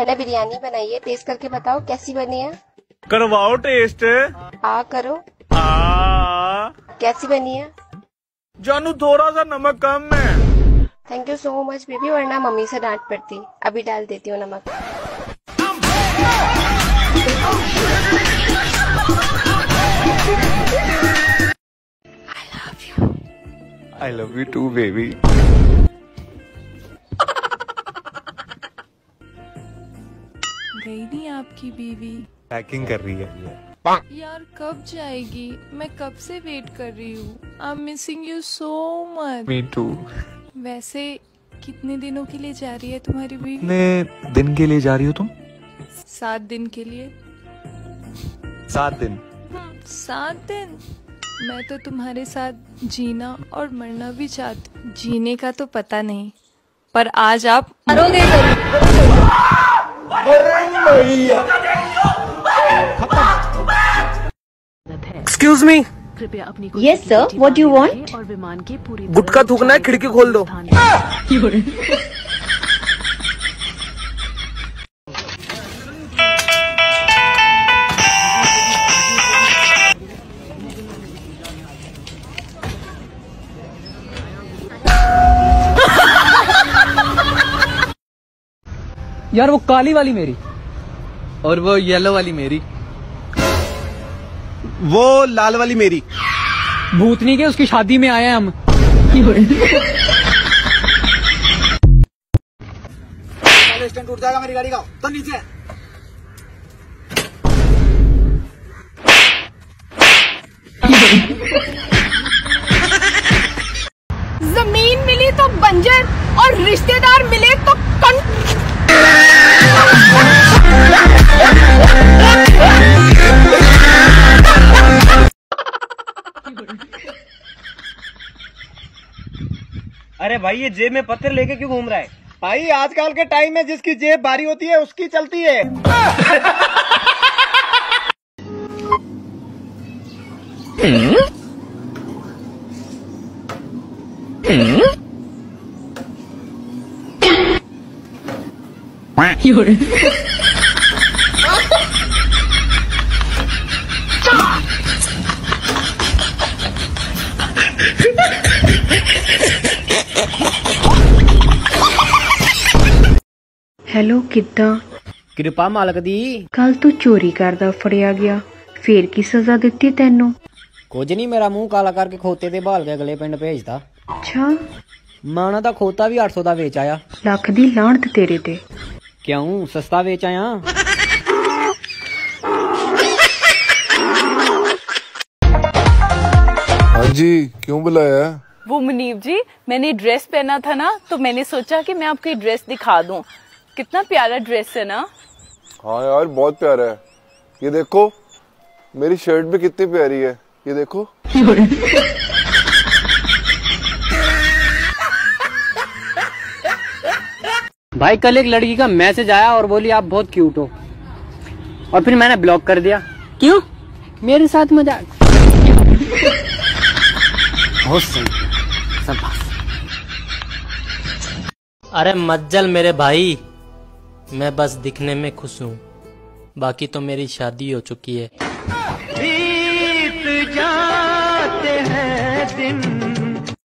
मैंने बिरयानी बनाई है, टेस्ट करके बताओ कैसी बनी है। करवाओ टेस्ट। आ करो। आ कैसी बनी है? जानू थोड़ा सा नमक कम है। Thank you so much baby, वरना मम्मी से डांट पड़ती। अभी डाल देती हूँ नमक। I love you too, baby. गई नहीं आपकी बीवी? पैकिंग कर रही है। यार कब जाएगी? मैं कब से वेट कर रही हूँ। I am missing you so much. Me too. वैसे कितने दिनों के लिए जा रही है तुम्हारी बीवी? कितने दिन के लिए जा रही हो तुम? 7 दिन के लिए। 7 दिन? 7 दिन। मैं तो तुम्हारे साथ जीना और मरना भी चाहती। जीने का तो पता नहीं, पर आज आप मरोगे। Excuse me. कृपया अपनी। Yes sir. What do you want? और विमान के पूरी। गुटखा थूकना है, खिड़की खोल दो। यार वो काली वाली मेरी और वो येलो वाली मेरी, वो लाल वाली मेरी। भूतनी के उसकी शादी में आए हम। पहले स्टैंड टूट जाएगा मेरी गाड़ी का, तो नीचे। जमीन मिली तो बंजर और रिश्तेदार मिले तो अरे भाई ये जेब में पत्थर लेके क्यों घूम रहा है भाई? आजकल के टाइम में जिसकी जेब भारी होती है उसकी चलती है। हेलो किदा कृपा मालक दी। कल तू चोरी करदा फड़िया गया, फेर की सजा दिती तेनू? कुछ नहीं, मेरा मुंह काला करके खोते दे बाल के अगले पिंड भेजदा। अच्छा। माना दा खोता भी 800 दा बेच आया। लख दी लानत तेरे ते। क्यों सस्ता बेच आया? हां जी, क्यों बुलाया? वो मुनीब जी, मैंने ड्रेस पहना था ना, तो मैंने सोचा कि मैं आपको ड्रेस दिखा दूं। कितना प्यारा ड्रेस है ना। हाँ यार बहुत प्यारा है। ये देखो मेरी शर्ट भी कितनी प्यारी है, ये देखो। भाई कल एक लड़की का मैसेज आया और बोली आप बहुत क्यूट हो, और फिर मैंने ब्लॉक कर दिया। क्यों? मेरे साथ मजाक। बहुत सही सब। अरे मज्जल मेरे भाई, मैं बस दिखने में खुश हूँ, बाकी तो मेरी शादी हो चुकी है। बीत जाते हैं दिन।